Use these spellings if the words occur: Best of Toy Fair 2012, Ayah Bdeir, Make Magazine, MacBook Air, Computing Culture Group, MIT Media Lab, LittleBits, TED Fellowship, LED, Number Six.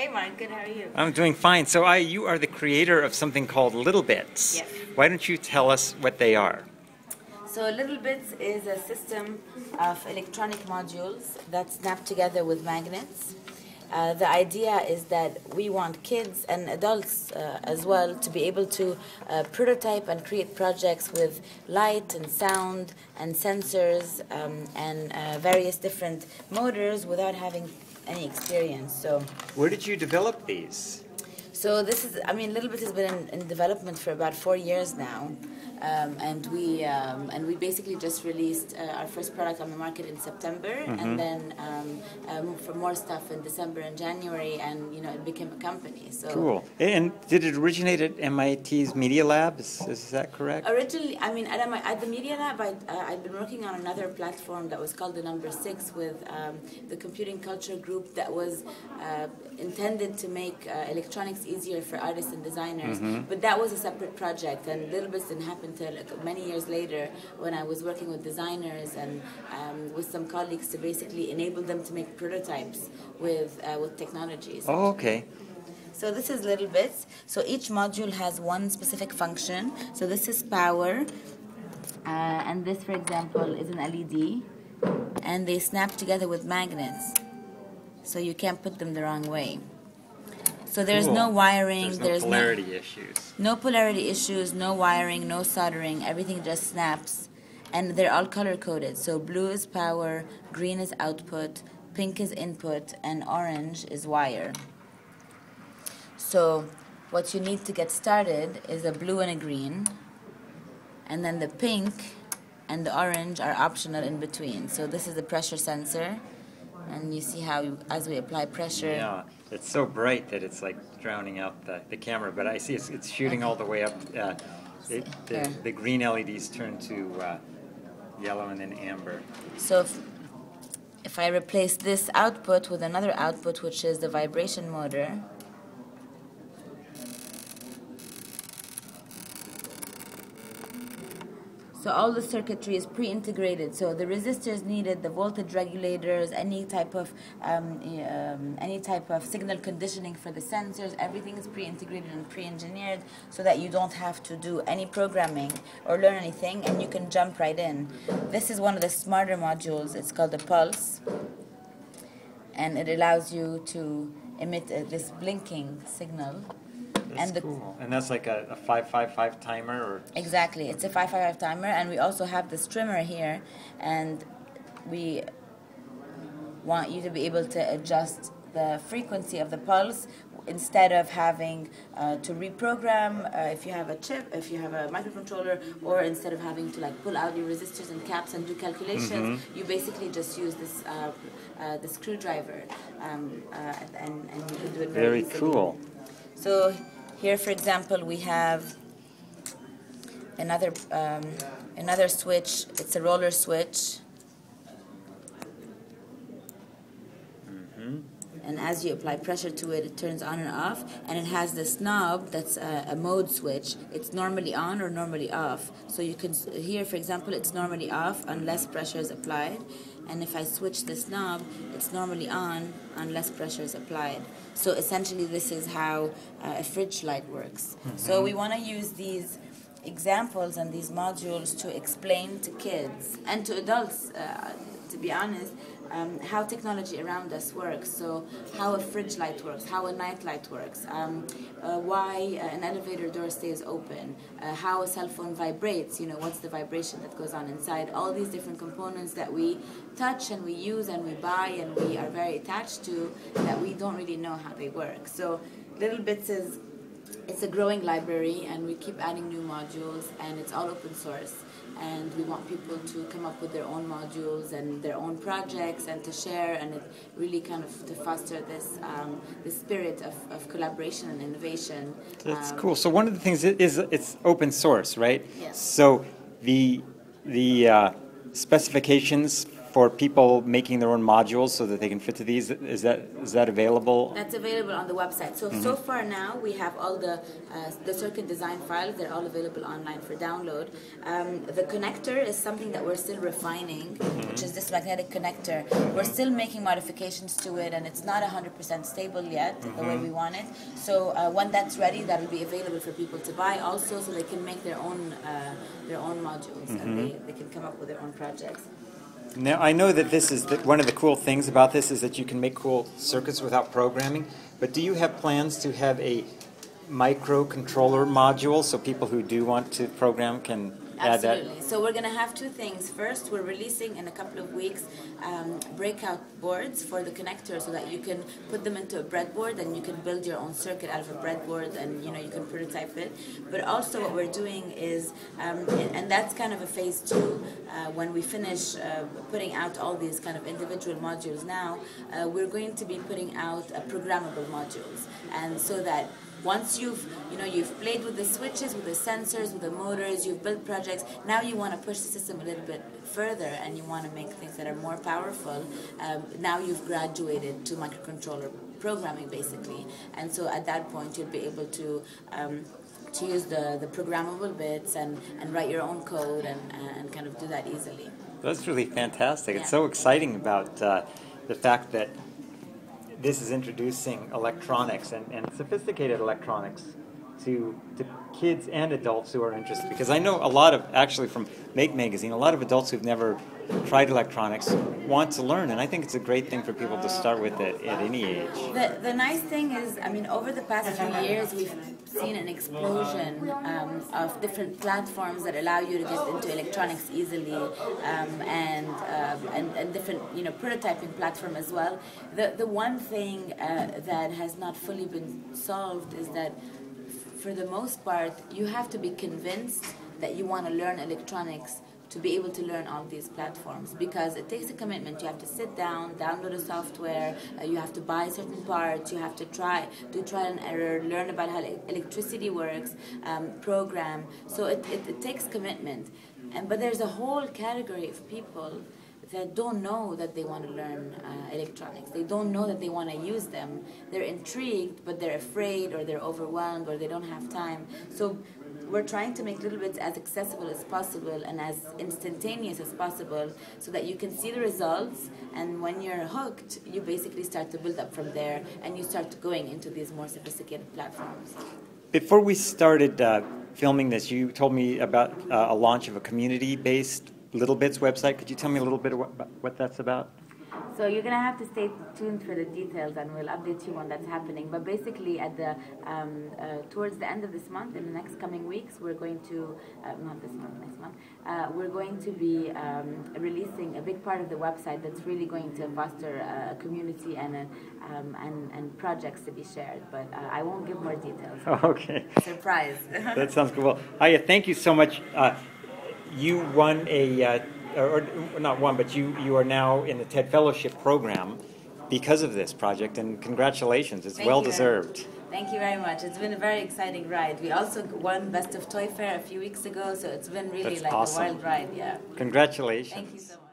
Hey, Mark. Good. How are you? I'm doing fine. So you are the creator of something called LittleBits. Yes. Why don't you tell us what they are? So LittleBits is a system of electronic modules that snap together with magnets. The idea is that we want kids and adults as well to be able to prototype and create projects with light and sound and sensors and various different motors without having any experience. So, where did you develop these? So this is, I mean, LittleBits has been in development for about 4 years now. And we basically just released our first product on the market in September, and then for more stuff in December and January, and you know it became a company. So cool. And did it originate at MIT's Media Lab? Is that correct? Originally, I mean, at the Media Lab, I'd been working on another platform that was called the Number Six with the Computing Culture Group that was intended to make electronics easier for artists and designers. But that was a separate project, and LittleBits didn't happen until many years later when I was working with designers and with some colleagues to basically enable them to make prototypes with technologies. Oh, okay. So this is LittleBits. So each module has one specific function. So this is power, and this, for example, is an LED, and they snap together with magnets, so you can't put them the wrong way. So there's no wiring, there's no polarity issues. No polarity issues, no wiring, no soldering, everything just snaps. And they're all color coded. So blue is power, green is output, pink is input, and orange is wire. So what you need to get started is a blue and a green. And then the pink and the orange are optional in between. So this is the pressure sensor. And you see how, as we apply pressure... Yeah, it's so bright that it's like drowning out the camera, but I see it's shooting all the way up. The green LEDs turn to yellow and then amber. So if I replace this output with another output, which is the vibration motor, so all the circuitry is pre-integrated. So the resistors needed, the voltage regulators, any type of signal conditioning for the sensors. Everything is pre-integrated and pre-engineered, so that you don't have to do any programming or learn anything, and you can jump right in. This is one of the smarter modules. It's called the Pulse, and it allows you to emit this blinking signal. That's cool. And that's like a 555 timer? Or? Exactly. It's a 555 timer, and we also have this trimmer here, and we want you to be able to adjust the frequency of the pulse instead of having to reprogram if you have a chip, if you have a microcontroller, or instead of having to like pull out your resistors and caps and do calculations, you basically just use this the screwdriver, and you can do it very easily. Very cool. So here, for example, we have another switch. It's a roller switch. And as you apply pressure to it, it turns on and off. And it has this knob that's a mode switch. It's normally on or normally off. So you can, here, for example, it's normally off unless pressure is applied. And if I switch this knob, it's normally on unless pressure is applied. So essentially this is how a fridge light works. So we want to use these examples and these modules to explain to kids and to adults, to be honest, how technology around us works. So how a fridge light works, how a night light works, why an elevator door stays open, how a cell phone vibrates, you know, what's the vibration that goes on inside, all these different components that we touch and we use and we buy and we are very attached to that we don't really know how they work. So LittleBits is, it's a growing library, and we keep adding new modules, and it's all open source. And we want people to come up with their own modules and their own projects and to share, and it really kind of to foster this the spirit of collaboration and innovation. That's cool. So one of the things is it's open source, right? Yes. So the specifications for people making their own modules so that they can fit to these? Is that available? That's available on the website. So, so far now we have all the circuit design files. They're all available online for download. The connector is something that we're still refining, which is this magnetic connector. We're still making modifications to it, and it's not 100% stable yet the way we want it. So when that's ready, that will be available for people to buy also, so they can make their own modules and they can come up with their own projects. Now, I know that this is one of the cool things about this is that you can make cool circuits without programming, but do you have plans to have a microcontroller module so people who do want to program can add that? Absolutely. So we're going to have two things. First, we're releasing in a couple of weeks breakout boards for the connector so that you can put them into a breadboard and you can build your own circuit out of a breadboard, and you know, you can prototype it. But also what we're doing is, and that's kind of a phase two, when we finish putting out all these kind of individual modules now, we're going to be putting out programmable modules, and so that once you've played with the switches, with the sensors, with the motors, you've built projects, now you want to push the system a little bit further and you want to make things that are more powerful. Now you've graduated to microcontroller programming basically, and so at that point you'll be able to use the programmable bits and write your own code and kind of do that easily. That's really fantastic. Yeah. It's so exciting about the fact that this is introducing electronics and sophisticated electronics to kids and adults who are interested. Because I know a lot of, actually from Make Magazine, a lot of adults who've never tried electronics want to learn, and I think it's a great thing for people to start with it at any age. The nice thing is, I mean, over the past few years we've seen an explosion of different platforms that allow you to get into electronics easily, and different, you know, prototyping platform as well. The one thing that has not fully been solved is that for the most part you have to be convinced that you want to learn electronics to be able to learn all these platforms, because it takes a commitment. You have to sit down, download a software, you have to buy certain parts, you have to do trial and error, learn about how electricity works, program. So it takes commitment. But there's a whole category of people that don't know that they want to learn electronics. They don't know that they want to use them. They're intrigued, but they're afraid, or they're overwhelmed, or they don't have time. So we're trying to make LittleBits as accessible as possible and as instantaneous as possible, so that you can see the results, and when you're hooked, you basically start to build up from there and you start going into these more sophisticated platforms. Before we started filming this, you told me about a launch of a community-based LittleBits website. Could you tell me a little bit about what that's about? So you're going to have to stay tuned for the details, and we'll update you on that's happening. But basically, at the towards the end of this month, in the next coming weeks, we're going to not this month, next month, we're going to be releasing a big part of the website that's really going to foster a community and projects to be shared. But I won't give more details. Okay. Surprise. That sounds cool. Aya, thank you so much. You won a, or not won, but you are now in the TED Fellowship program because of this project, and congratulations. It's well-deserved. Thank you very much. It's been a very exciting ride. We also won Best of Toy Fair a few weeks ago, so it's been really awesome. A wild ride. Yeah. Congratulations. Thank you so much.